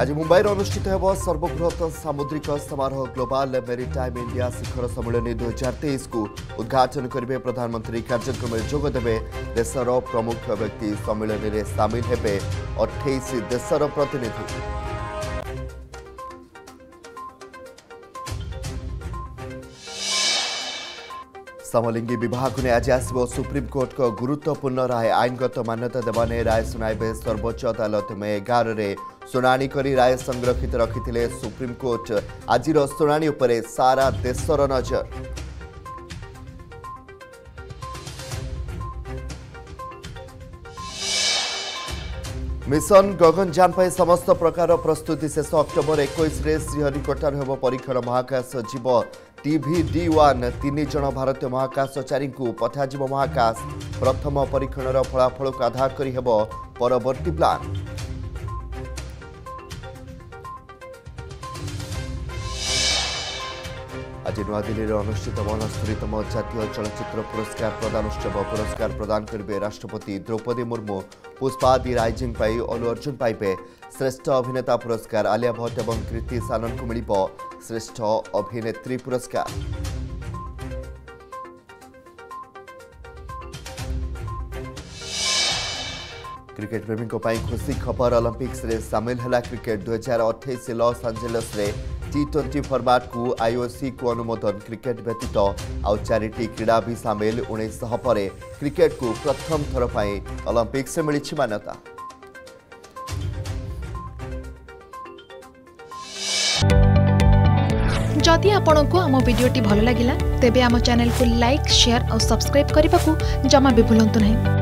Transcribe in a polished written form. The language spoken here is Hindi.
आज मुंबईर अनुष्ठित होब सर्वबृहत सामुद्रिक समारोह ग्लोबल मेरीटाइम इंडिया शिखर सम्मिलन 2023 को उद्घाटन करेंगे प्रधानमंत्री। कार्यक्रम में जोगदेवे देशर प्रमुख व्यक्ति सम्मिलन में सामिल होते 28 देशर प्रतिनिधि। समलिंगी विवाह ने आज आसो सुप्रीमकोर्ट का गुरुत्वपूर्ण राय। आईनगत मान्यता देवाने राय सुनाइबे सर्वोच्च अदालत में 11 रे सुनानी करी राय संरक्षित रखिथिले सुप्रीमकोर्ट। आज सुनानी उपरे सारा देशर नजर। मिशन गगनयान पर समस्त प्रकार प्रस्तुति शेष। अक्टोबर 21 श्रीहरिकोटार होब परीक्षण महाकाश जीव TVD-1 3 जन भारतीय महाकाशचारी को पठाज महाकाश। प्रथम परीक्षण फलाफल को आधार करी होब परवर्ती प्लान। आज नूआदिल्ली अनुष्ठित 69तम जातीय चलचित्र पुरस्कार प्रदान उत्सव। पुरस्कार प्रदान करेंगे राष्ट्रपति द्रौपदी मुर्मू। पुष्पा दी राइजिंग पाई अलु अर्जुन पाइबे श्रेष्ठ अभिनेता पुरस्कार। आलिया भट्ट और कृति सानन को मिलिबो श्रेष्ठ अभिनेत्री पुरस्कार। क्रिकेट प्रेमी खुशी खबर। ओलंपिक्स रे सामिल है क्रिकेट। 2028 लॉस एंजेलिस रे T20 फॉर्मेट को IOC को अनुमोदन। क्रिकेट व्यतीत आउ 4टी क्रीड़ा भी सामिल। 1900 परे क्रिकेट को प्रथम थर पाई ओलंपिक्स मिली मान्यता। जदि आपण को आम वीडियोटी भल लगा तेब आम चैनल को लाइक शेयर और सब्सक्राइब करने को जमा भी भूलु नहीं।